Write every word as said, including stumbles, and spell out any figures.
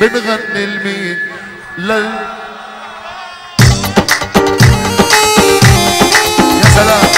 بنغني لمين؟ لل يا سلام.